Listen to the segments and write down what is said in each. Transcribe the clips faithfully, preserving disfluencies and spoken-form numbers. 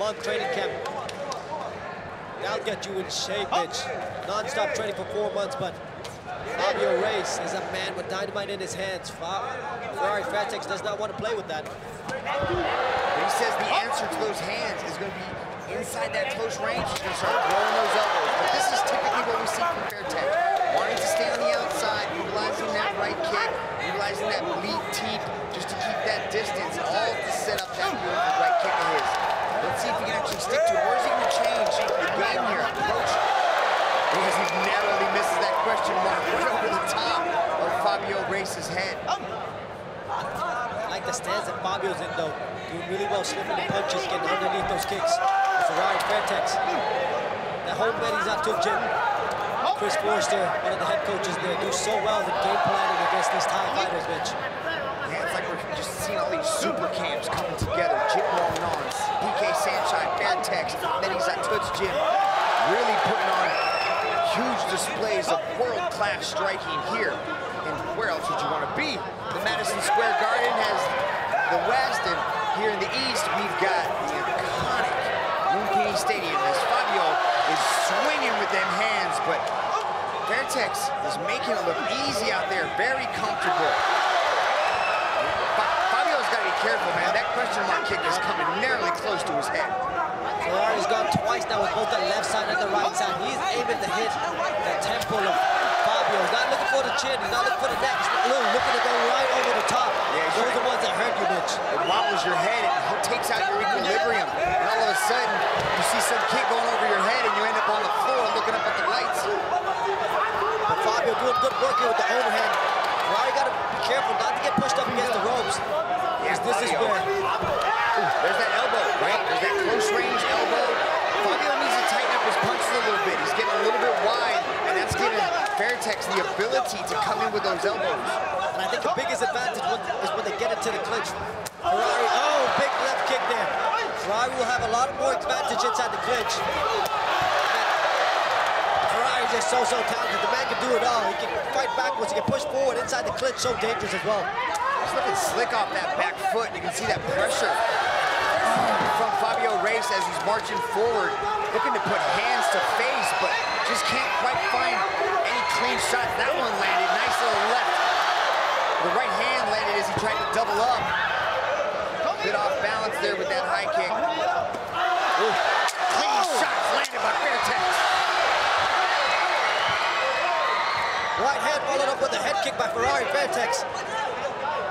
month training camp. That'll get you in shape, bitch. Non-stop training for four months, but Fabio Reis is a man with dynamite in his hands. Ferrari Fairtex does not want to play with that. But he says the answer to those hands is going to be inside that close range. He's going to start throwing those elbows. But this is typically what we see from Fairtex. Wanting to stay on the outside, utilizing that right kick, utilizing that lead teep, just to keep that distance, all to set up that beautiful right kick of his. Let's see if he can actually stick to it. Where's he going to change the game here? Approach. Because he narrowly misses that question mark right over the top of Fabio Reis's head. I like the stance that Fabio's in, though. Doing really well, slipping the punches, getting underneath those kicks. Ferrari Fairtex. That whole man he's out to a gym. Chris Forrester, one of the head coaches there, do so well with game planning against these Thai fighters, bitch. Yeah, it's like we're just seeing all these super camps coming together. Jim rolling on, P K Sanchai, Fairtex, then he's at Toots Gym. Really putting on huge displays of world-class striking here. And where else would you want to be? The Madison Square Garden has the West, and here in the East, we've got the iconic Lumpini Stadium as Fabio is swinging with them hands, but Fairtex is making it look easy out there, very comfortable. Fabio's got to be careful, man. That question mark kick is coming nearly close to his head. Ferrari's gone twice now with both the left side and the right side. He's aiming to hit the temple of Fabio. He's not looking for the chin, he's not looking for the neck. He's looking to go right over the top. Yeah, those are the ones that hurt you, bitch. It wobbles your head, it takes out your equilibrium, and all of a sudden, you see some kick going over your head, and you end up on the floor looking up at the lights. But Fabio doing good work here with the overhand. Ferrari got to be careful not to get pushed up against the ropes. Yes, this Fabio. is where. Ooh, there's that elbow, right? There's that close-range elbow. Fabio needs to tighten up his punches a little bit. He's getting a little bit wide, and that's giving Fairtex the ability to come in with those elbows. And I think the biggest advantage is when they get into the clinch. Ferrari, oh, big left kick there. Ferrari will have a lot more advantage inside the clinch. Ferrari is just so, so talented. The man can do it all. He can fight backwards, he can push forward inside the clinch, so dangerous as well. He's looking slick off that back foot. You can see that pressure from Fabio Reis as he's marching forward, looking to put hands to face, but just can't quite find any clean shot. That one landed, nice little left. The right hand landed as he tried to double up. Bit off balance there with that high kick. Ooh. Clean oh. shot landed by Fairtex. Right hand followed up with a head kick by Ferrari Fairtex.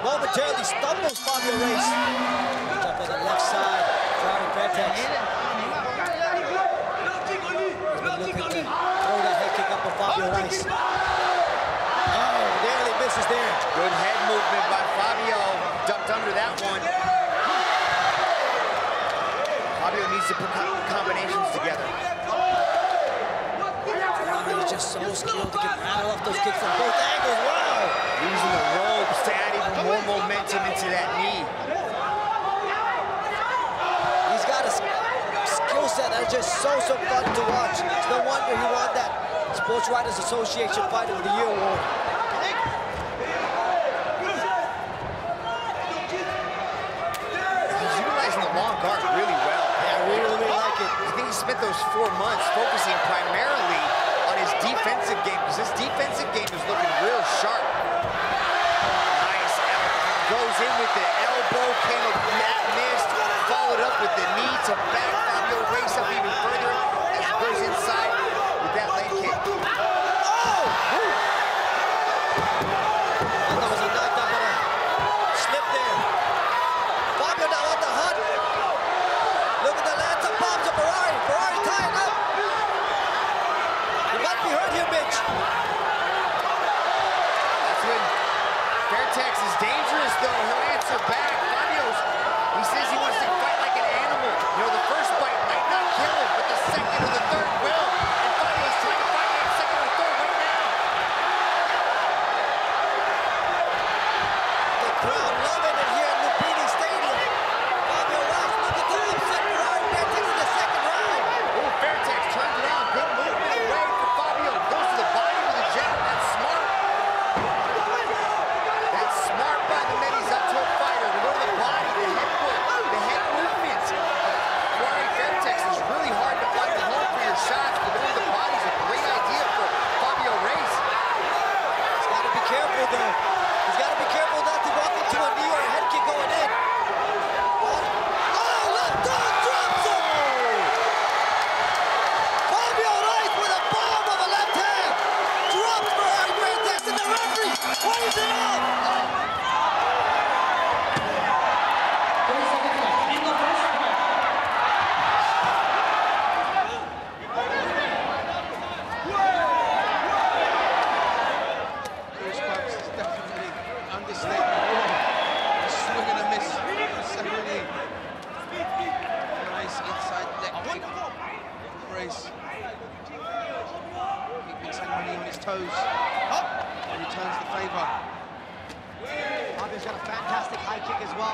Momentarily stumbles Fabio Reis. Up on the left side, Ferrari Fairtex. Throw that head kick up for Fabio Reis. Oh, nearly misses there. Good head movement by Fabio. Ducked under that one. Fabio needs to put combinations together. Fabio is just so skilled to get rattled off those kicks from both angles. Wow! Using the ropes to add even more momentum into that knee. He's got a skill set that is just so, so fun to watch. It's no wonder he won that Sportswriters Association Fighter of the Year award. He's utilizing the long guard really well. I think he spent those four months focusing primarily on his defensive game, because his defensive game is looking real sharp. Nice out. Goes in with the elbow, came up that missed, followed up with the knee to back Fabio Reis up even further as he goes inside with that leg kick. Oh! And that was a knockdown, but a slip there. Fabio now on the hunt. Look at the lance of bombs of Ferrari. Ferrari tying up. You might be hurt here, bitch. That's when Fairtex is dangerous, though. He'll answer back. Fabio's, he says he wants to fight like an animal. You know, the first fight might not kill him, but the second or the third will.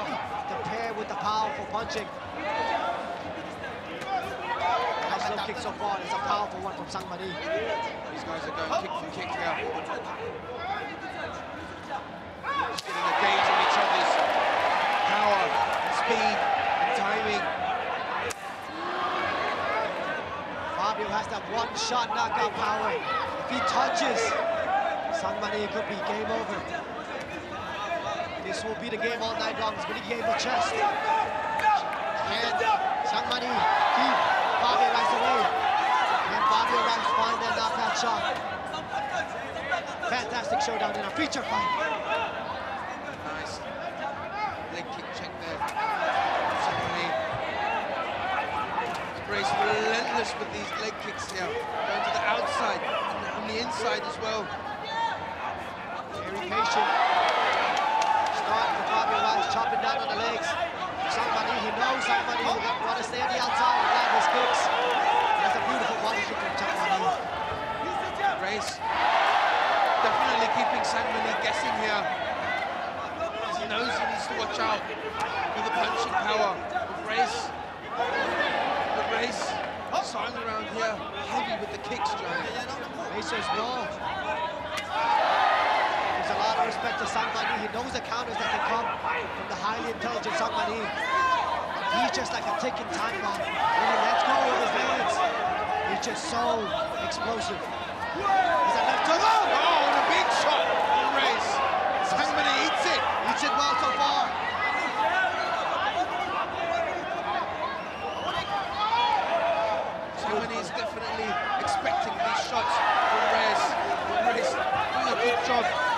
to pair with the powerful punching. Nice little kick so far. It's a powerful one from Sangmanee. These guys are going kick for kick now. Just getting a gauge on each other's power, speed, and timing. Fabio has that one shot knockout power. If he touches Sangmanee, it could be game over. This will be the game all night long. It's going to be a game of chess. Can Sangmanee keep Fabio Reis away? Can Fabio Reis find that knockout shot? Fantastic showdown in a feature fight. Nice leg kick check there. Sangmanee is very relentless with these leg kicks here. Going to the outside and on the inside as well. Very patient. Fabio Reis chopping down on the legs. Sangmanee, he knows Sangmanee will want to stay on the outside and grab his kicks. That's a beautiful body kick from Sangmanee. Reis definitely keeping Sangmanee guessing here. As he knows he needs to watch out for the punching power of Reis. But Reis signing around here, heavy with the kicks, John. Reis says no. There's a lot of respect to Sangmanee. He knows the counters that can come from the highly intelligent Sangmanee. He's just like a ticking time bomb. When he lets go with his hands, he's just so explosive. He's a left hook. Oh, what a big shot on Reis. Sangmanee eats it. Eats it well so far. Sangmanee's definitely expecting these shots from Reis. Reis doing a good job.